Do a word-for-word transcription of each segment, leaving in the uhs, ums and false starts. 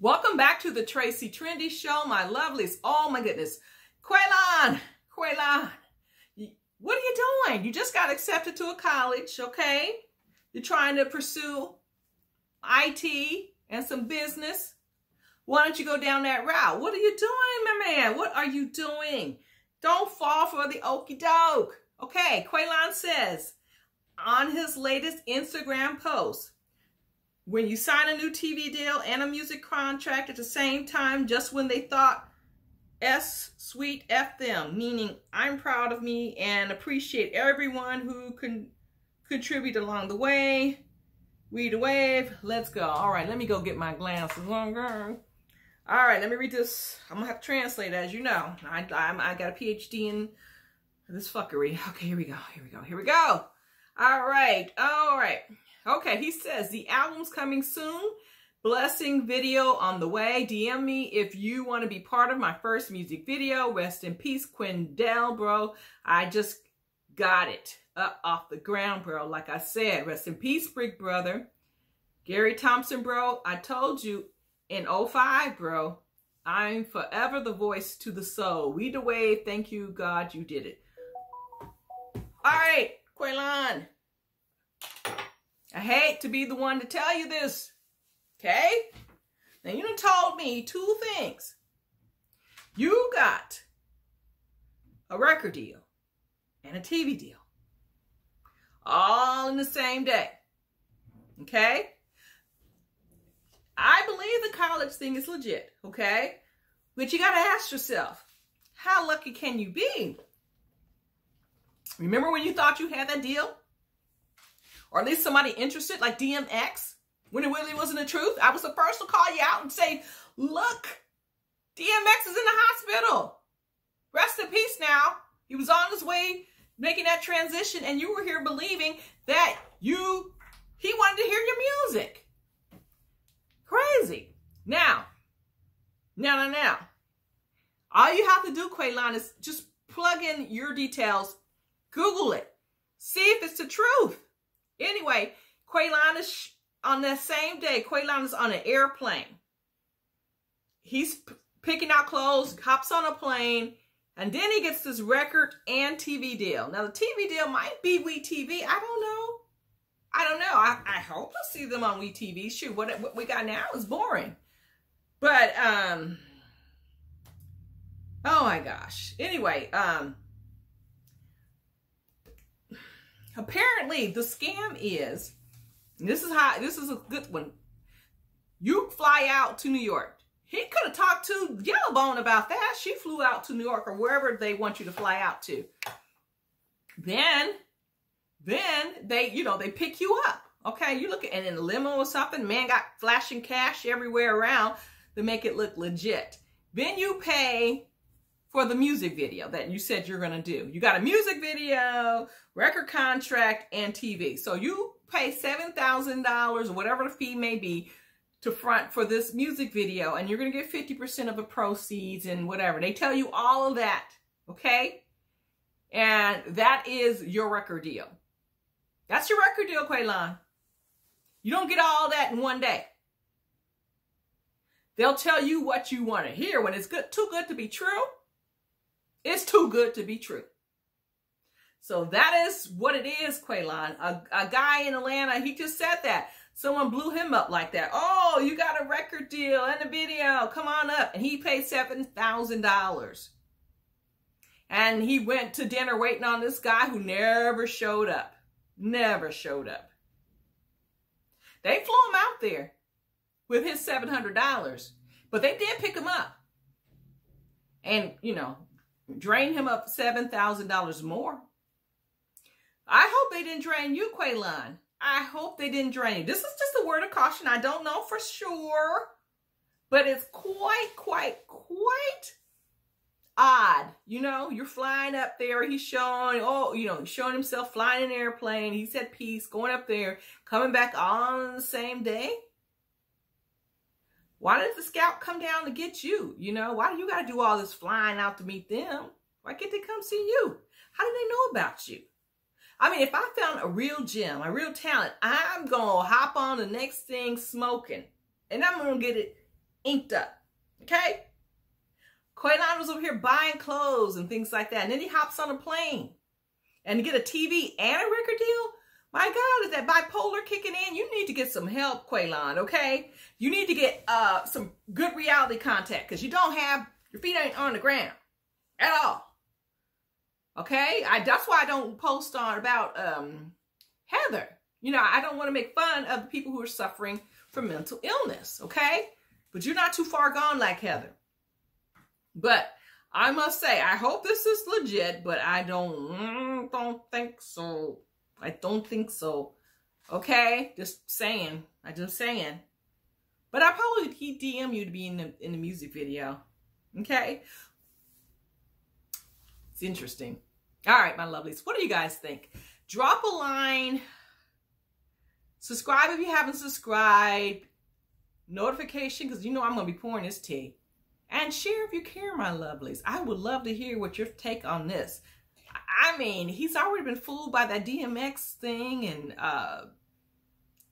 Welcome back to the Tracie Trendy Show, my lovelies. Oh my goodness. Quaylon, Quaylon, what are you doing? You just got accepted to a college, okay? You're trying to pursue I T and some business. Why don't you go down that route? What are you doing, my man? What are you doing? Don't fall for the okie doke. Okay, Quaylon says on his latest Instagram post, when you sign a new T V deal and a music contract at the same time, just when they thought S sweet F them, meaning I'm proud of me and appreciate everyone who can contribute along the way. We the wave. Let's go. All right, let me go get my glances on, girl. All right, let me read this. I'm gonna have to translate, as you know. I, I, I got a P H D in this fuckery. Okay, here we go. Here we go. Here we go. All right. All right. Okay, he says, the album's coming soon. Blessing video on the way. D M me if you want to be part of my first music video. Rest in peace, Quindell, bro. I just got it up off the ground, bro. Like I said, rest in peace, Brick Brother. Gary Thompson, bro. I told you in oh five, bro. I'm forever the voice to the soul. We the wave. Thank you, God, you did it. All right, Quaylon. I hate to be the one to tell you this, okay? Now, you done told me two things. You got a record deal and a T V deal all in the same day, okay? I believe the college thing is legit, okay? But you got to ask yourself, how lucky can you be? Remember when you thought you had that deal? Or at least somebody interested, like D M X, when it really wasn't the truth. I was the first to call you out and say, look, D M X is in the hospital. Rest in peace now. He was on his way making that transition, and you were here believing that you, he wanted to hear your music. Crazy. Now, now, now, now. All you have to do, Quaylon, is just plug in your details, Google it, see if it's the truth. Anyway, Quaylon is on that same day. Quaylon is on an airplane. He's picking out clothes, hops on a plane, and then he gets this record and T V deal. Now, the T V deal might be WeTV. I don't know. I don't know. I, I hope I see them on WeTV. Shoot, what, what we got now is boring. But, um, oh my gosh. Anyway, um, apparently, the scam is, this is how, this is a good one. You fly out to New York. He could have talked to Yellowbone about that. She flew out to New York or wherever they want you to fly out to. Then, then they, you know, they pick you up. Okay, you look at, and in a limo or something, man got flashing cash everywhere around to make it look legit. Then you pay for the music video that you said you're gonna do. You got a music video, record contract, and T V. So you pay seven thousand dollars, whatever the fee may be, to front for this music video, and you're gonna get fifty percent of the proceeds and whatever. They tell you all of that, okay? And that is your record deal. That's your record deal, Quaylon. You don't get all that in one day. They'll tell you what you wanna hear when it's good, too good to be true. It's too good to be true. So that is what it is, Quaylon. A, a guy in Atlanta, he just said that. Someone blew him up like that. Oh, you got a record deal and a video. Come on up. And he paid seven thousand dollars. And he went to dinner waiting on this guy who never showed up. Never showed up. They flew him out there with his seven hundred dollars. But they did pick him up. And, you know, drain him up seven thousand dollars more. I hope they didn't drain you, Quaylon. I hope they didn't drain you. This is just a word of caution. I don't know for sure, but it's quite, quite, quite odd. You know, you're flying up there. He's showing, oh, you know, showing himself flying an airplane. He's at peace, going up there, coming back on the same day. Why does the scout come down to get you? You know, why do you got to do all this flying out to meet them? Why can't they come see you? How do they know about you? I mean, if I found a real gem, a real talent, I'm going to hop on the next thing smoking. And I'm going to get it inked up, okay? Quaylon was over here buying clothes and things like that. And then he hops on a plane. And to get a T V and a record deal? My God, is that bipolar kicking in? You need to get some help, Quaylon, okay? You need to get uh, some good reality contact because you don't have, your feet ain't on the ground at all. Okay? I, that's why I don't post on about um, Heather. You know, I don't want to make fun of the people who are suffering from mental illness, okay? But you're not too far gone like Heather. But I must say, I hope this is legit, but I don't, mm, don't think so. I don't think so. Okay? Just saying. I just saying. But I probably he D M you to be in the, in the music video. Okay? It's interesting. All right, my lovelies. What do you guys think? Drop a line. Subscribe if you haven't subscribed. Notification, because you know I'm going to be pouring this tea. And share if you care, my lovelies. I would love to hear what your take on this. I mean, he's already been fooled by that D M X thing, and uh,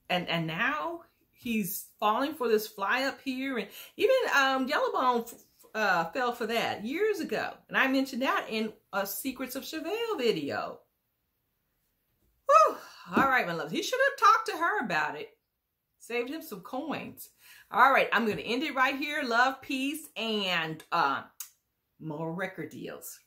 and and now he's falling for this fly up here, and even um, Yellowbone uh, fell for that years ago, and I mentioned that in a Secrets of Chevelle video. Whew. All right, my loves, he should have talked to her about it. Saved him some coins. All right, I'm going to end it right here. Love, peace, and uh, more record deals.